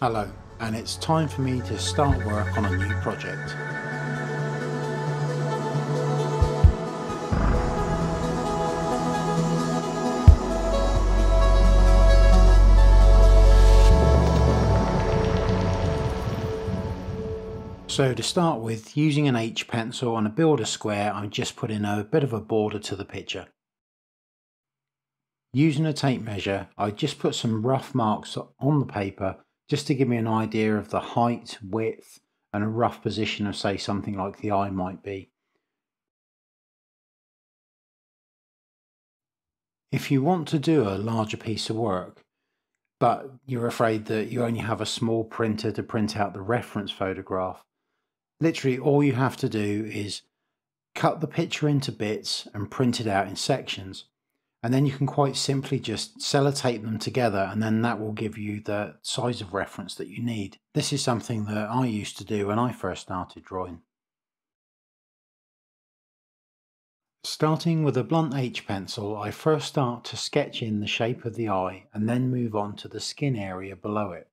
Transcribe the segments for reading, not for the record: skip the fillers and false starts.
Hello, and it's time for me to start work on a new project. So to start with, using an H pencil on a builder square, I'm just putting a bit of a border to the picture. Using a tape measure, I just put some rough marks on the paper just to give me an idea of the height, width, and a rough position of, say, something like the eye might be. If you want to do a larger piece of work, but you're afraid that you only have a small printer to print out the reference photograph, literally all you have to do is cut the picture into bits and print it out in sections. And then you can quite simply just sellotape them together, and then that will give you the size of reference that you need. This is something that I used to do when I first started drawing. Starting with a blunt H pencil, I first start to sketch in the shape of the eye and then move on to the skin area below it.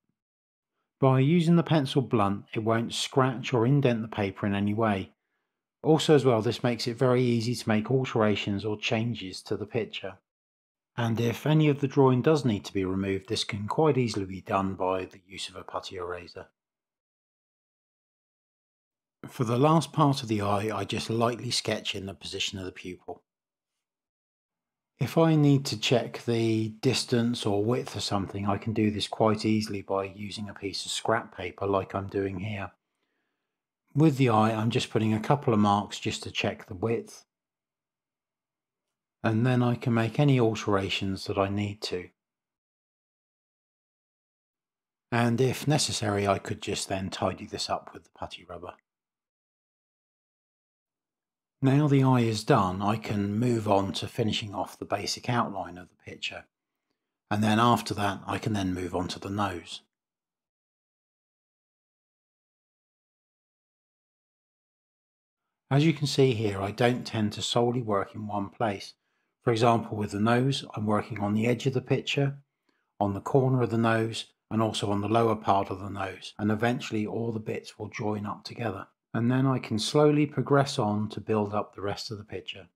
By using the pencil blunt, it won't scratch or indent the paper in any way. Also as well, this makes it very easy to make alterations or changes to the picture. And if any of the drawing does need to be removed, this can quite easily be done by the use of a putty eraser. For the last part of the eye, I just lightly sketch in the position of the pupil. If I need to check the distance or width of something, I can do this quite easily by using a piece of scrap paper like I'm doing here. With the eye, I'm just putting a couple of marks just to check the width, and then I can make any alterations that I need to. And if necessary, I could just then tidy this up with the putty rubber. Now the eye is done, I can move on to finishing off the basic outline of the picture, and then after that I can then move on to the nose. As you can see here, I don't tend to solely work in one place. For example, with the nose, I'm working on the edge of the picture, on the corner of the nose, and also on the lower part of the nose, and eventually all the bits will join up together. And then I can slowly progress on to build up the rest of the picture.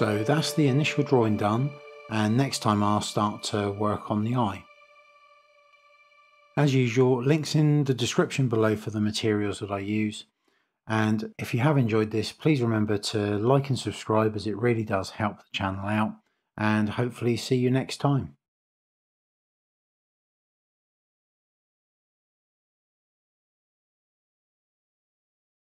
So that's the initial drawing done, and next time I'll start to work on the eye. As usual, links in the description below for the materials that I use. And if you have enjoyed this, please remember to like and subscribe, as it really does help the channel out. And hopefully see you next time.